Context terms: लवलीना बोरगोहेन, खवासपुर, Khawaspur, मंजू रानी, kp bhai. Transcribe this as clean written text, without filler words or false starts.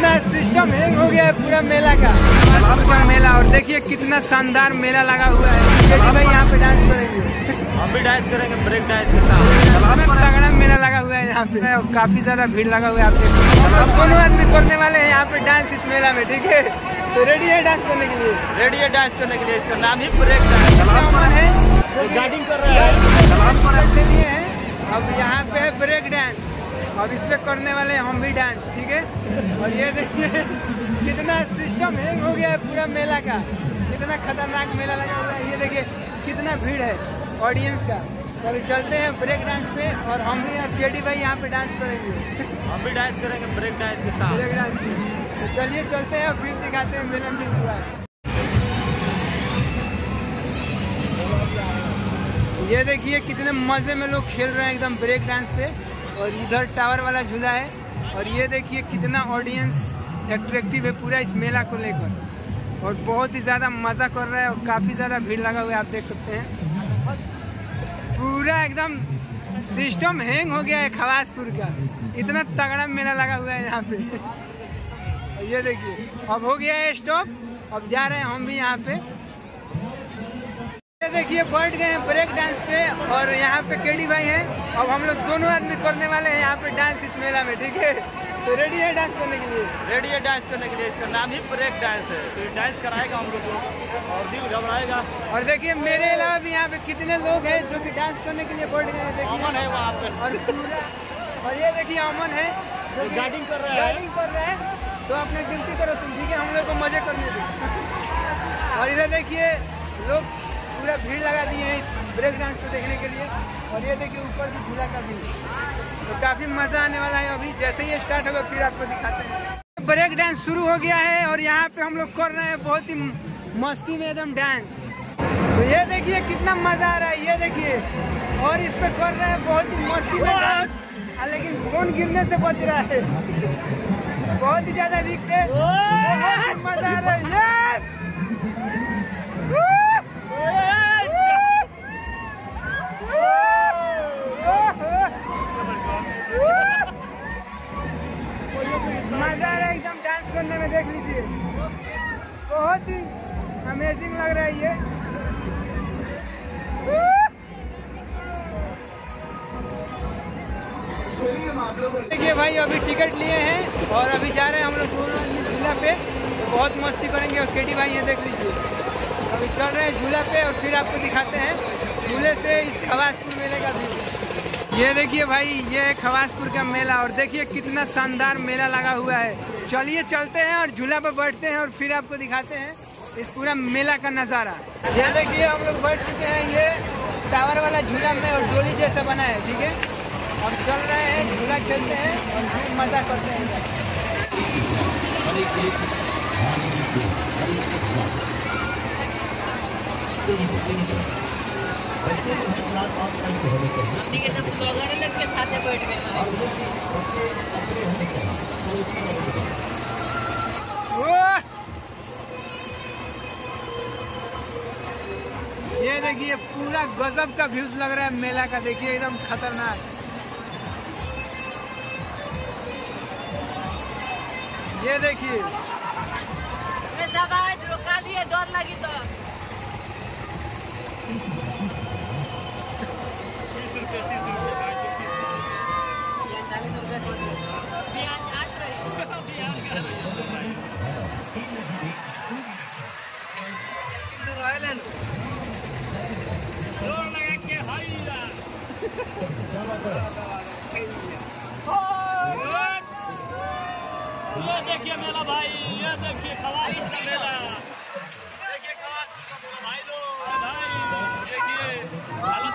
अपना system hang हो गया है पूरा मेला का, खासपुर मेला। और देखिए कितना शानदार मेला लगा हुआ है। भाई यहाँ पे डांस करेंगे, हम भी डांस करेंगे ब्रेक डांस के साथ। तगड़ा मेला लगा हुआ है यहाँ पे, काफी ज्यादा भीड़ लगा हुआ है। आप दोनों आदमी करने वाले हैं यहाँ पे डांस इस मेला में, ठीक है? तो रेडी है डांस करने के लिए? रेडी है डांस करने के लिए। इसका नाम ही ब्रेक डांस है। गार्डिंग कर रहा है अब यहाँ पे, है ब्रेक डांस। अब इस पे करने वाले हैं हम भी डांस, ठीक है? और ये देखिए कितना सिस्टम हैंग हो गया है पूरा मेला का, कितना खतरनाक मेला लगा हुआ है। ये देखिए कितना भीड़ है ऑडियंस का। चलो चलते हैं ब्रेक डांस पे, और हम भी और जेडी भाई यहाँ पे डांस करेंगे। हम भी डांस करेंगे ब्रेक डांस के साथ, ब्रेक डांस। तो चलिए चलते हैं और फिर दिखाते हैं मेला में हुआ है। ये देखिए कितने मज़े में लोग खेल रहे हैं एकदम ब्रेक डांस पे। और इधर टावर वाला झूला है। और ये देखिए कितना ऑडियंस एट्रैक्टिव है पूरा इस मेला को लेकर, और बहुत ही ज़्यादा मज़ा कर रहा है। और काफ़ी ज़्यादा भीड़ लगा हुआ है, आप देख सकते हैं। पूरा एकदम सिस्टम हैंग हो गया है खवासपुर का, इतना तगड़ा मेला लगा हुआ है यहाँ पे। ये देखिए अब हो गया है स्टॉप, अब जा रहे हैं हम भी यहाँ पे। देखिए बैठ गए हैं ब्रेक डांस पे, और यहाँ पे केडी भाई हैं। अब हम लोग दोनों आदमी करने वाले हैं यहाँ पे डांस इस मेला में, ठीक है? तो रेडी है डांस करने के लिए? रेडी है डांस करने के लिए। इसका नाम ही ब्रेक डांस है। तो डांस कराएगा हम लोग को, और दिल घबराएगा। और देखिए मेरे अलावा भी यहाँ पे कितने लोग हैं जो कि डांस करने के लिए बैठ गए हैं। अमन है वहाँ पे, और ये देखिए अमन है जो गार्डिंग कर रहा है, गार्डिंग कर रहा है। तो आपने गिनती करो तुम, ठीक है? हम लोग को मजे करने दो। और इधर देखिए लोग पूरा भीड़ लगा दिए हैं इस ब्रेक डांस को देखने के लिए। और ये देखिए ऊपर से झूला का भी, तो काफ़ी मज़ा आने वाला है। अभी जैसे ही स्टार्ट होगा फिर आपको दिखाते हैं। ब्रेक डांस शुरू हो गया है, और यहाँ पे हम लोग कर रहे हैं बहुत ही मस्ती में एकदम डांस। तो ये देखिए कितना मज़ा आ रहा है, ये देखिए। और इस पर कर रहे हैं बहुत ही मस्ती में डांस, लेकिन फोन गिरने से बच रहा है। बहुत ही ज़्यादा रिक्स है, बहुत मज़ा आ रहा है। में देख लीजिए, बहुत ही अमेजिंग लग रहा है ये। देखिए भाई अभी टिकट लिए हैं, और अभी जा रहे हैं हम लोग झूला पे। तो बहुत मस्ती करेंगे। और केडी भाई ये देख लीजिए अभी चल रहे हैं झूला पे, और फिर आपको दिखाते हैं झूले से इस खवासपुर मेले का व्यू। ये देखिए भाई, ये है खवासपुर का मेला, और देखिए कितना शानदार मेला लगा हुआ है। चलिए चलते हैं और झूला पर बैठते हैं, और फिर आपको दिखाते हैं इस पूरा मेला का नज़ारा। यहाँ देखिए हम लोग बैठ चुके हैं ये टावर वाला झूला में, और डोली जैसा बना है, ठीक है? अब चल रहे हैं, झूला खेलते हैं और खूब मज़ा करते हैं। ये देखिए पूरा गजब का व्यूज लग रहा है मेला का, देखिए एकदम खतरनाक। ये देखिए रोका लिए, डर लगी तो 30 रुपये। ये देखिए मेला भाई, ये देखिए खवासपुर का मेला, देखिए खवासपुर का भाई लोग, देखिए